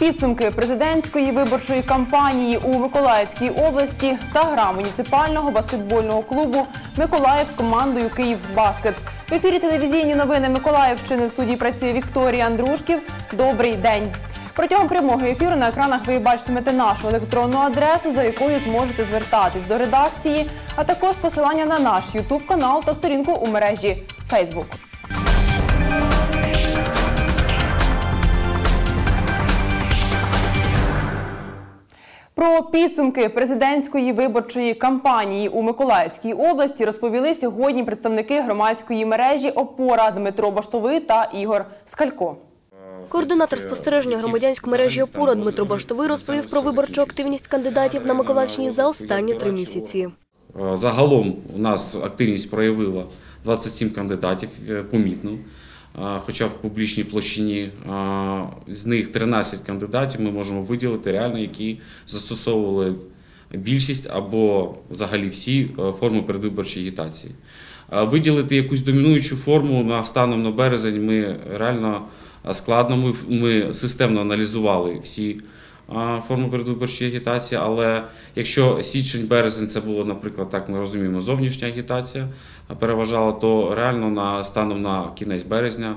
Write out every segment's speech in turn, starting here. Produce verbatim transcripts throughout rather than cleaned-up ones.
Підсумки президентської виборчої кампанії у Миколаївській області та гра муніципального баскетбольного клубу «Миколаїв» з командою «Київбаскет». В ефірі телевізійні новини Миколаївщини. В студії працює Вікторія Андрушків. Добрий день! Протягом прямого ефіру на екранах ви бачитимете нашу електронну адресу, за якою зможете звертатись до редакції, а також посилання на наш ютуб-канал та сторінку у мережі Facebook. Про підсумки президентської виборчої кампанії у Миколаївській області розповіли сьогодні представники громадської мережі «Опора» Дмитро Баштовий та Ігор Скалько. Координатор спостереження громадянської мережі «Опора» Дмитро Баштовий розповів про виборчу активність кандидатів на Миколаївщині за останні три місяці. Загалом у нас активність проявила двадцять сім кандидатів помітно, хоча в публічній площині з них тринадцять кандидатів ми можемо виділити реально, які застосовували більшість або взагалі всі форми передвиборчої агітації. Виділити якусь домінуючу форму станом на березень ми реально складно, ми системно аналізували всі форми передвиборчої агітації, але якщо січень-березень це було, наприклад, так ми розуміємо, зовнішня агітація переважала, то реально станом на кінець березня,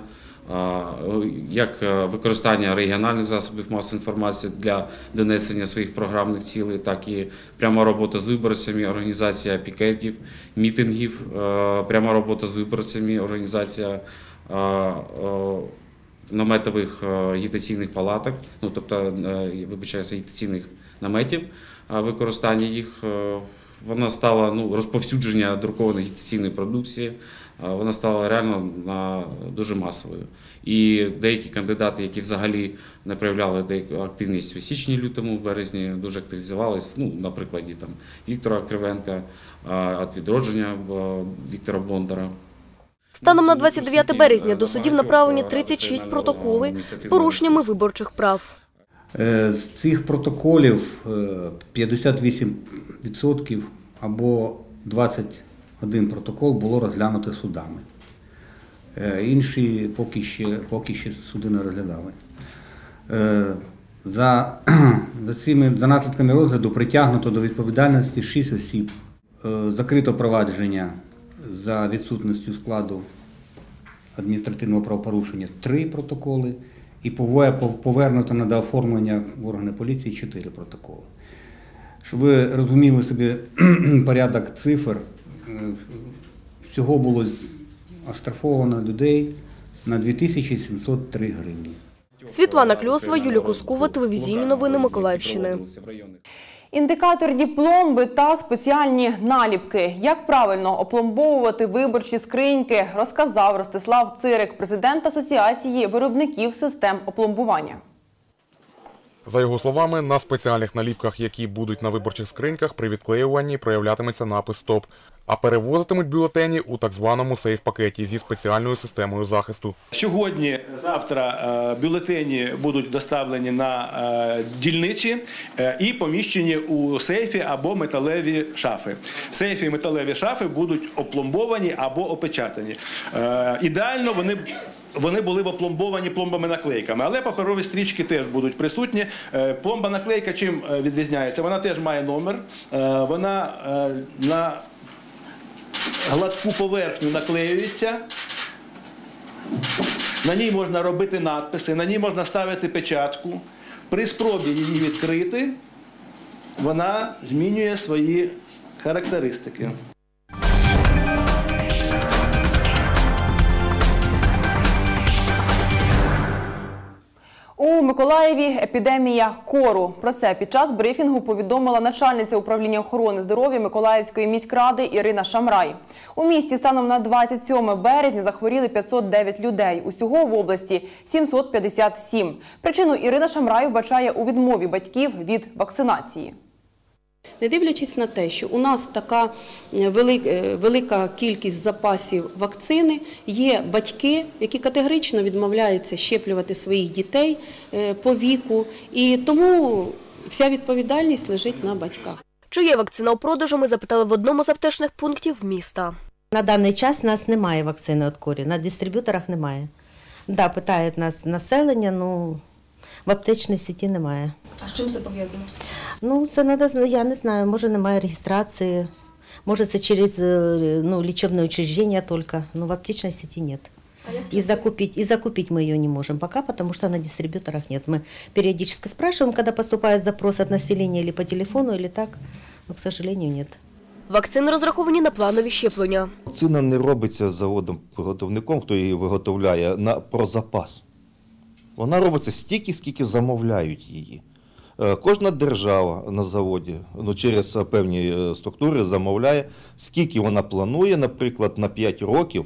як використання регіональних засобів масової інформації для донесення своїх програмних цілей, так і пряма робота з виборцями, організація пікетів, мітингів, пряма робота з виборцями, організація наметових агітаційних палаток, ну, тобто, вибачаюся, агітаційних наметів, використання їх, вона стала, ну, розповсюдження друкованої агітаційної продукції, вона стала реально дуже масовою. І деякі кандидати, які взагалі не проявляли деяку активність у січні, лютому, березні, дуже активізувалися, ну, на прикладі там Віктора Кривенка, від відродження Віктора Блондера. Станом на двадцять дев'яте березня до судів направлені тридцять шість протоколів з порушеннями виборчих прав. З цих протоколів п'ятдесят вісім відсотків або двадцять один протокол було розглянуто судами. Інші поки ще, поки ще суди не розглядали. За, за, цими, за наслідками розгляду притягнуто до відповідальності шість осіб. Закрито провадження за відсутністю складу адміністративного правопорушення три протоколи і повернуто на дооформлення в органи поліції чотири протоколи. Щоб ви розуміли собі порядок цифр, всього було оштрафовано людей на дві тисячі сімсот три гривні. Світлана Кльосова, Юлія Куськова, телевізійні новини Миколаївщини. Індикаторні пломби та спеціальні наліпки. Як правильно опломбовувати виборчі скриньки, розказав Ростислав Цирик, президент Асоціації виробників систем опломбування. За його словами, на спеціальних наліпках, які будуть на виборчих скриньках, при відклеюванні проявлятиметься напис «Стоп», а перевозитимуть бюлетені у так званому сейф-пакеті зі спеціальною системою захисту. Сьогодні-завтра бюлетені будуть доставлені на дільниці і поміщені у сейфі або металеві шафи. Сейфи і металеві шафи будуть опломбовані або опечатані. Ідеально вони... Вони були опломбовані пломбами-наклейками, але паперові стрічки теж будуть присутні. Пломба-наклейка чим відрізняється? Вона теж має номер, вона на гладку поверхню наклеюється, на ній можна робити надписи, на ній можна ставити печатку. При спробі її відкрити вона змінює свої характеристики. У Миколаєві епідемія кору. Про це під час брифінгу повідомила начальниця управління охорони здоров'я Миколаївської міськради Ірина Шамрай. У місті станом на двадцять сьоме березня захворіли п'ятсот дев'ять людей. Усього в області сімсот п'ятдесят сім. Причину Ірина Шамрай вбачає у відмові батьків від вакцинації. Не дивлячись на те, що у нас така велика кількість запасів вакцини, є батьки, які категорично відмовляються щеплювати своїх дітей по віку, і тому вся відповідальність лежить на батьках. Чи є вакцина у продажу, ми запитали в одному з аптечних пунктів міста. На даний час у нас немає вакцини від кору, на дистриб'юторах немає. Так, да, питають нас населення, ну, в аптечній сіті немає. А з чим це пов'язано? Ну, це треба, я не знаю, може немає реєстрації, може це через ну, лічебне учреждення тільки, але в аптечній сіті немає. И закупить, и закупить мы ее не можем пока, потому что на дистрибьюторах нет. Мы периодически спрашиваем, когда поступает запрос от населения или по телефону, или так, но, к сожалению, нет. Вакцини розраховані на планові щеплення. Вакцина не робиться заводом-виготовником, хто її виготовляє, на про запас. Вона робиться стільки, скільки замовляють її. Кожна держава на заводі ну, через певні структури замовляє, скільки вона планує, наприклад, на п'ять років,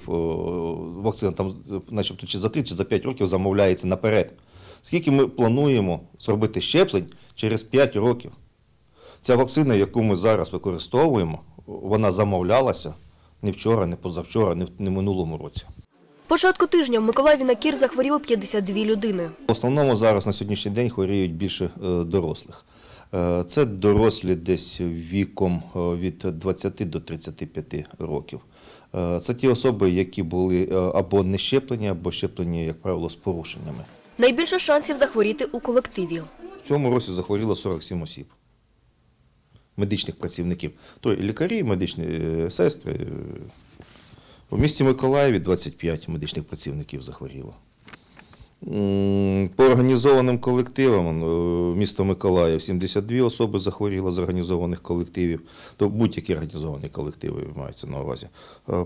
вакцина там, начебто, чи за три, чи за п'ять років замовляється наперед. Скільки ми плануємо зробити щеплень через п'ять років. Ця вакцина, яку ми зараз використовуємо, вона замовлялася не вчора, не позавчора, не в минулому році. Початку тижня в Миколаєві на кір захворіло п'ятдесят дві людини. В основному зараз на сьогоднішній день хворіють більше дорослих. Це дорослі десь віком від двадцяти до тридцяти п'яти років. Це ті особи, які були або не щеплені, або щеплені, як правило, з порушеннями. Найбільше шансів захворіти у колективі. В цьому році захворіло сорок сім осіб. Медичних працівників. Тобто лікарі, медичні сестри. У місті Миколаєві двадцять п'ять медичних працівників захворіло. По організованим колективам міста Миколаїв сімдесят дві особи захворіло з організованих колективів. Тобто будь-які організовані колективи маються на увазі.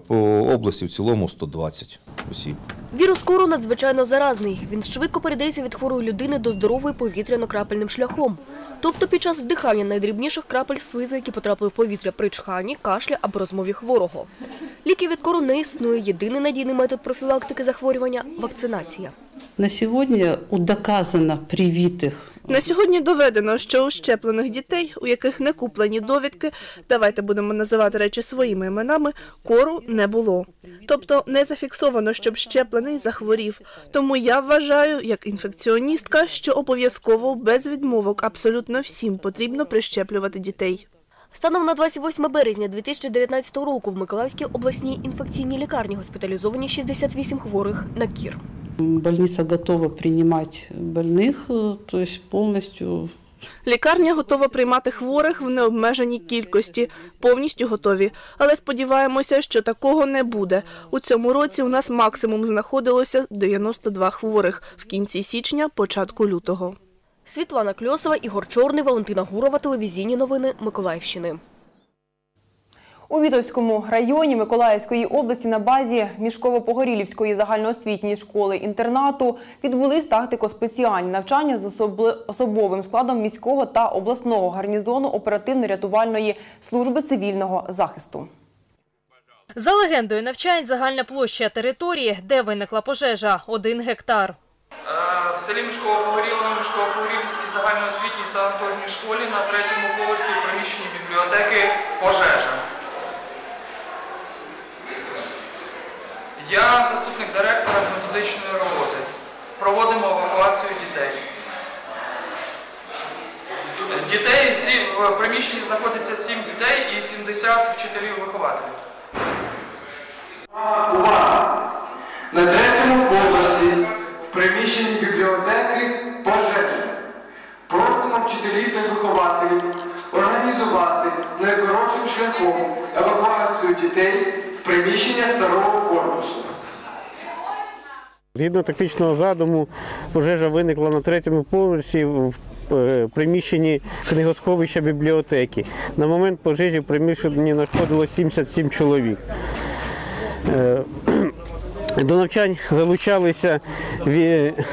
По області в цілому сто двадцять осіб. Вірус кору надзвичайно заразний. Він швидко передається від хворої людини до здорової повітряно-крапельним шляхом. Тобто під час вдихання найдрібніших крапель слизу, які потрапили в повітря при чханні, кашлі або розмові хворого. Ліків від кору не існує. Єдиний надійний метод профілактики захворювання – вакцинація. На сьогодні доказано привитих. На сьогодні доведено, що у щеплених дітей, у яких не куплені довідки, давайте будемо називати речі своїми іменами, кору не було. Тобто не зафіксовано, щоб щеплений захворів. Тому я вважаю, як інфекціоністка, що обов'язково без відмовок абсолютно всім потрібно прищеплювати дітей. Станом на двадцять восьме березня дві тисячі дев'ятнадцятого року в Миколаївській обласній інфекційній лікарні госпіталізовані шістдесят вісім хворих на кір. Больниця готова приймати больних, тобто повністю. Лікарня готова приймати хворих в необмеженій кількості, повністю готові. Але сподіваємося, що такого не буде. У цьому році у нас максимум знаходилося дев'яносто два хворих в кінці січня, початку лютого. Світлана Кльосова, Ігор Чорний, Валентина Гурова, телевізійні новини Миколаївщини. У Вітовському районі Миколаївської області на базі Мішково-Погорілівської загальноосвітньої школи-інтернату відбулись тактико-спеціальні навчання з особовим складом міського та обласного гарнізону оперативно-рятувальної служби цивільного захисту. За легендою навчань, загальна площа території, де виникла пожежа – один гектар. В селі Мішково-Погорілівській, Мішково-Погорілівській загальноосвітній санаторній школі на третьому поверсі в приміщенні бібліотеки пожежа. Я заступник директора з методичної роботи. Проводимо евакуацію дітей. Дітей в приміщенні знаходиться сім дітей і сімдесят вчителів-вихователів. Увага! На третьому поверсі в приміщенні бібліотеки пожежі. Просимо вчителів та вихователів організувати найкоротшим шляхом евакуацію дітей приміщення старого корпусу. Згідно тактичного задуму, пожежа виникла на третьому поверсі в приміщенні книгосховища бібліотеки. На момент пожежі в приміщенні знаходилося сімдесят сім чоловік. До навчань залучалися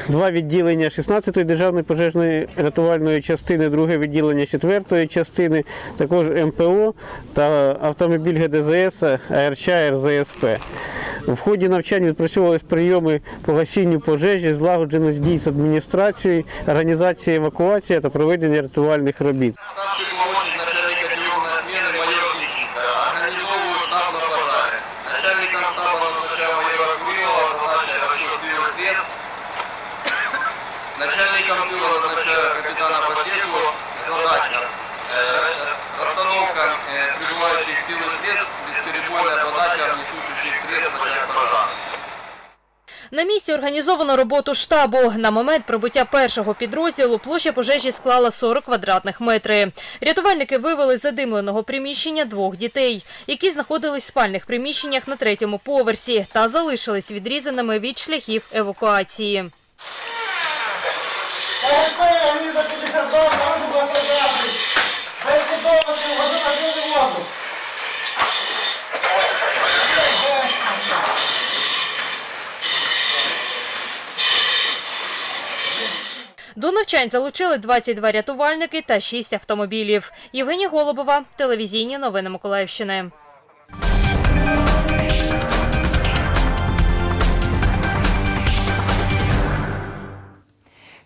два відділення шістнадцятої державної пожежної рятувальної частини, друге відділення четвертої частини, також ем пе о та автомобіль ге де зе ес, а ер че, ер зе ес пе. В ході навчань відпрацьовувалися прийоми по гасінню пожежі, злагоджено дій з адміністрацією, організації евакуації та проведення рятувальних робіт. Начальником тыла назначаю капитана Басетова. Задача – расстановка прибывающих сил и средств, бесперебойная подача огнетушащих средств на час пожара. На місці організовано роботу штабу. На момент прибуття першого підрозділу площа пожежі склала сорок квадратних метри. Рятувальники вивели з задимленого приміщення двох дітей, які знаходились в спальних приміщеннях на третьому поверсі та залишились відрізаними від шляхів евакуації. До навчань залучили двадцять два рятувальники та шість автомобілів. Євгенія Голубова, телевізійні новини Миколаївщини.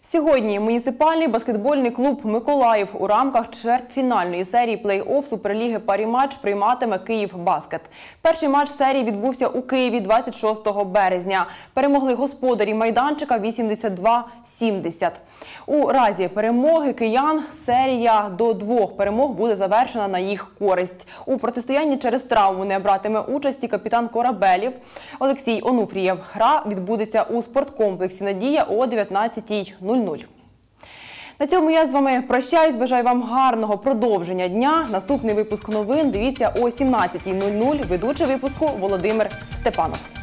Сьогодні муніципальний баскетбольний клуб «Миколаїв» у рамках чвертьфінальної серії плей-офф Суперліги парі-матч прийматиме «Київбаскет». Перший матч серії відбувся у Києві двадцять шостого березня. Перемогли господарі майданчика вісімдесят два сімдесят. У разі перемоги киян серія до двох перемог буде завершена на їх користь. У протистоянні через травму не братиме участі капітан корабелів Олексій Онуфрієв. Гра відбудеться у спорткомплексі «Надія» о дев'ятнадцятій нуль нуль. На цьому я з вами прощаюсь. Бажаю вам гарного продовження дня. Наступний випуск новин дивіться о сімнадцятій нуль нуль. Ведучий випуску Володимир Степанов.